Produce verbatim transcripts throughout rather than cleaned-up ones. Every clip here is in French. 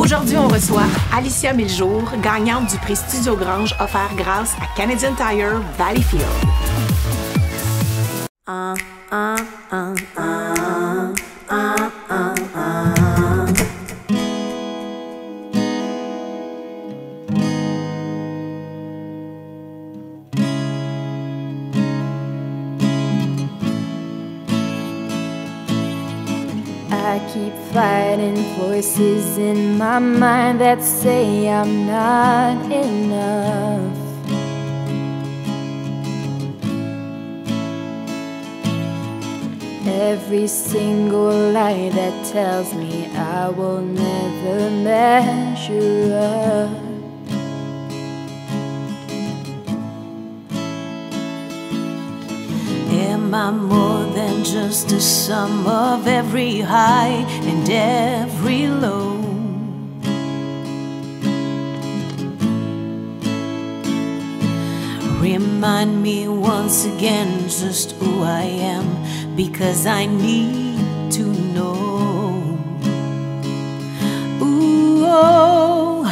Aujourd'hui, on reçoit Alicia Miljour, gagnante du prix Studio Grange offert grâce à Canadian Tire Valleyfield. Un, un, un, un, un, un, un. I keep fighting voices in my mind that say I'm not enough. Every single lie that tells me I will never measure up. Am I more than just a sum of every high and every low? Remind me once again just who I am, because I need to know. Ooh, oh,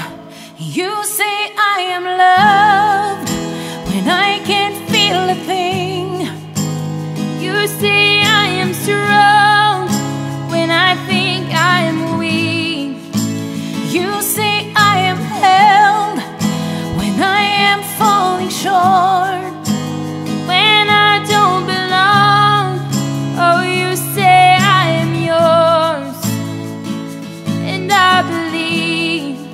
you say I am loved when I can't feel a thing. You say I am strong when I think I am weak. You say I am held when I am falling short, when I don't belong. Oh, you say I am yours, and I believe,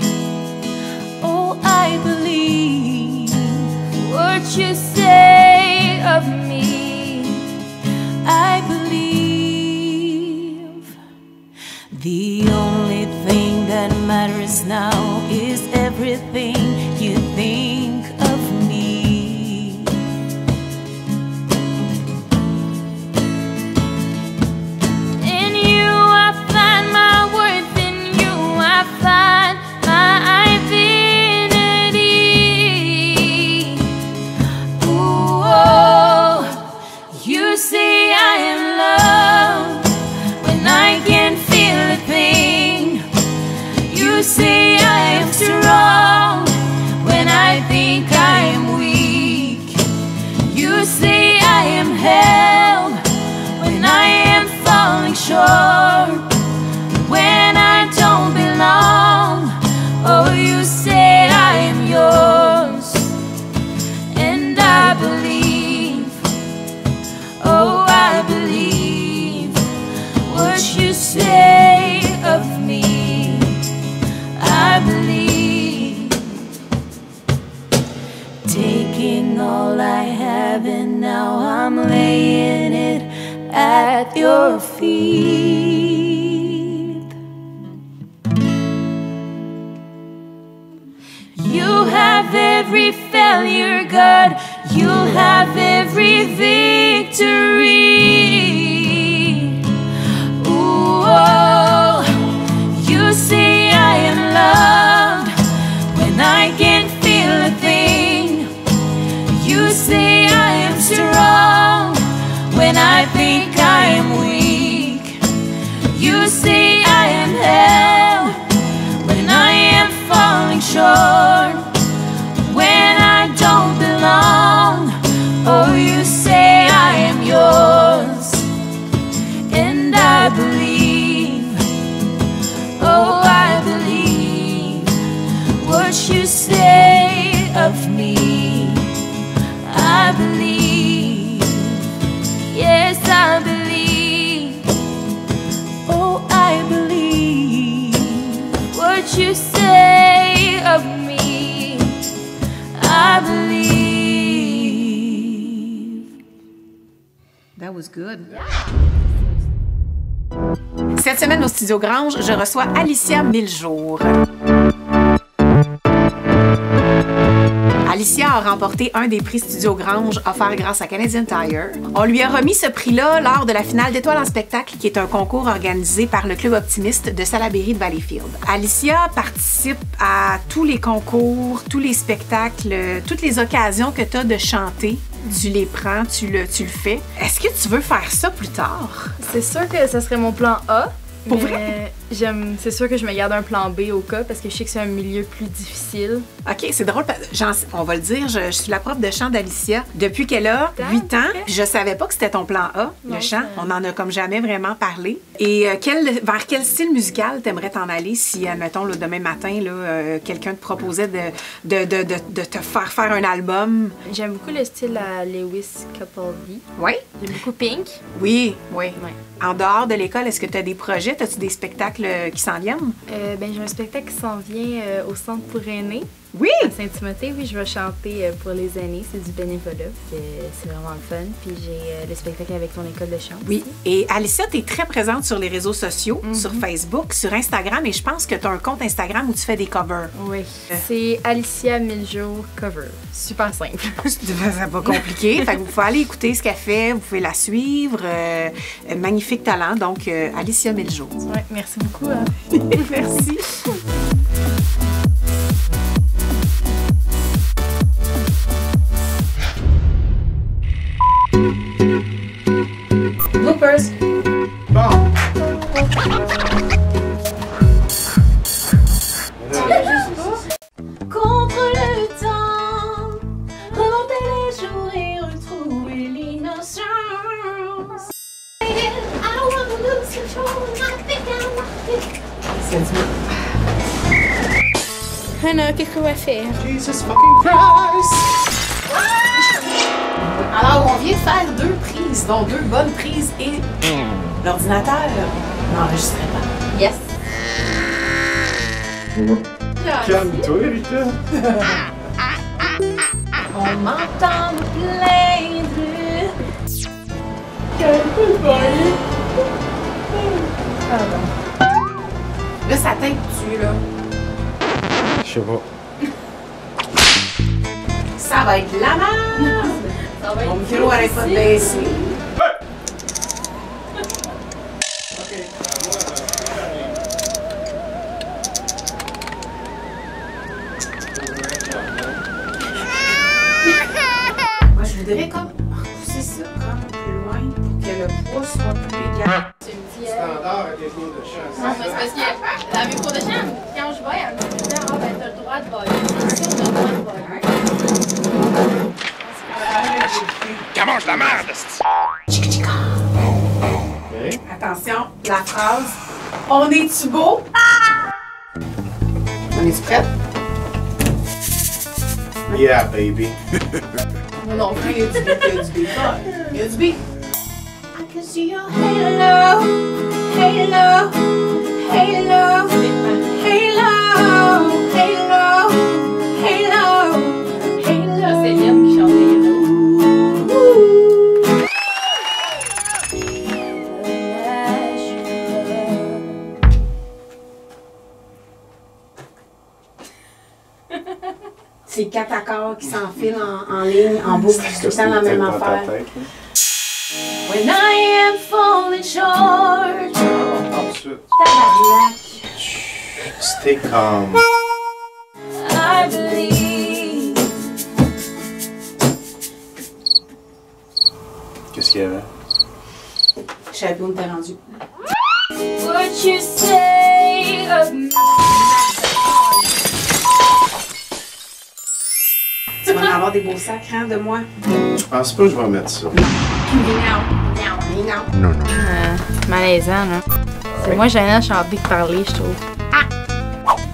oh, I believe what you say of me. I believe the only thing that matters now is everything you think of me. In you I find my worth, in you I find my identity. Ooh, oh, you see I am loved when I can feel a thing. You see I am strong when I think I am weak. You say I am held when I am falling short, when I don't belong. Oh, you say I am yours, and I believe, oh, I believe what you say of me. I believe. Taking all I have, and now I'm laying it at your feet. You have every failure, God. You have every victory. Ooh, oh, you say I am loved when I can feel a thing. You say I am strong when I think I am weak. You say I am held when I am falling short, when I don't belong. Oh, you say I am yours, and I believe, oh, I believe what you say of me. I believe, yes, I believe, oh, I believe what you say of me. I believe. That was good. Cette semaine au Studio Grange, je reçois Alicia Miljour. Alicia a remporté un des prix Studio Grange offert grâce à Canadian Tire. On lui a remis ce prix-là lors de la finale d'Étoiles en spectacle, qui est un concours organisé par le Club Optimiste de Salaberry de Valleyfield. Alicia participe à tous les concours, tous les spectacles, toutes les occasions que tu as de chanter. Tu les prends, tu le, tu le fais. Est-ce que tu veux faire ça plus tard? C'est sûr que ce serait mon plan A. Pour vrai? J'aime, c'est sûr que je me garde un plan B au cas parce que je sais que c'est un milieu plus difficile. OK, c'est drôle, on va le dire, je, je suis la prof de chant d'Alicia depuis qu'elle a huit ans. Je savais pas que c'était ton plan A, le chant. On en a comme jamais vraiment parlé. Et euh, quel, vers quel style musical t'aimerais t'en aller si, admettons, là, demain matin, euh, quelqu'un te proposait de, de, de, de, de te faire faire un album? J'aime beaucoup le style à Lewis Capaldi. Oui? J'aime beaucoup Pink. Oui, oui. Ouais. En dehors de l'école, est-ce que tu as des projets? As-tu des spectacles qui s'en viennent? Euh, ben, j'ai un spectacle qui s'en vient euh, au centre pour aînés. Oui! À Saint-Timothée, oui, je vais chanter pour les aînés. C'est du bénévolat. C'est vraiment le fun. Puis j'ai le spectacle avec ton école de chant. Oui. Et Alicia, tu es très présente sur les réseaux sociaux, mm-hmm. sur Facebook, sur Instagram. Et je pense que tu as un compte Instagram où tu fais des covers. Oui. Euh. C'est Alicia Miljour Cover. Super simple. C'est pas compliqué. Fait que vous pouvez aller écouter ce qu'elle fait. Vous pouvez la suivre. Euh, magnifique talent. Donc, euh, Alicia Miljour. Oui, merci beaucoup. Hein. Merci. Bloopers! Bon! Contre le temps, remonter les jours et retrouver l'innocence. Hannah, qu'est-ce qu'on va faire? Jesus fucking Christ! Alors, on vient de faire deux prises, donc deux bonnes prises et l'ordinateur n'enregistrait pas. Yes! Calme-toi, Rita! On m'entend me plaindre. Pardon. Là, ça teinte dessus, là. Je sais pas. Ça va être de la merde! Mon micro arrête pas de baisser. Moi, je voudrais comme repousser ça comme plus loin pour que le poids soit plus égal. C'est une standard avec les cours de chant. Non, mais c'est parce que dans mes cours de chant, quand je vais, elle me dit ah, ben, t'as le droit de voler. C'est sûr, t'as le droit de voler. Comment mange la merde! Okay. Attention, la phrase. On est-tu beau? Ah! On est-tu prête? Yeah, baby. Non, non, il y a du beat, il y a du beat. Il y a du beat. I can see your halo, halo, halo, halo, halo, halo, halo. C'est bien qui chante. C'est quatre accords qui s'enfilent en, en ligne, en boucle, tout ça dans la même affaire. When I am falling short. Ensuite. Tabarnak. Stay calm. I believe. Qu'est-ce qu'il y avait? Je savais pas où t'es rendu. What you say of me? Tu vas en avoir des beaux sacs, hein, de moi? Je pense pas que je vais mettre ça. Non, non, non. Euh, malaisant, non? C'est oui. Moi, gênant, je suis en big parler, je trouve. Ah!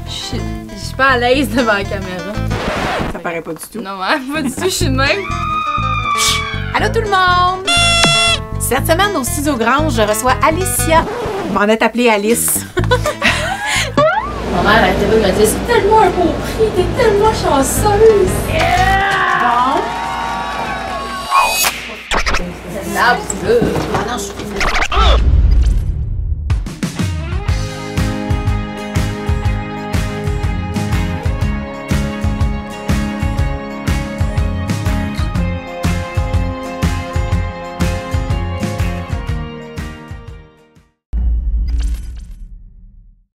Je, je suis pas à l'aise devant la caméra. Ça paraît pas du tout. Non, hein, pas du tout, je suis de même. Allô tout le monde! Cette semaine, au Studio Grange, je reçois Alicia. Je m'en ai appelée Alice. Ma mère, elle était là, elle me disait, c'est tellement un beau prix, t'es tellement chanceuse! Yeah! Bon! C'est là, là! Ah non, je suis plus là.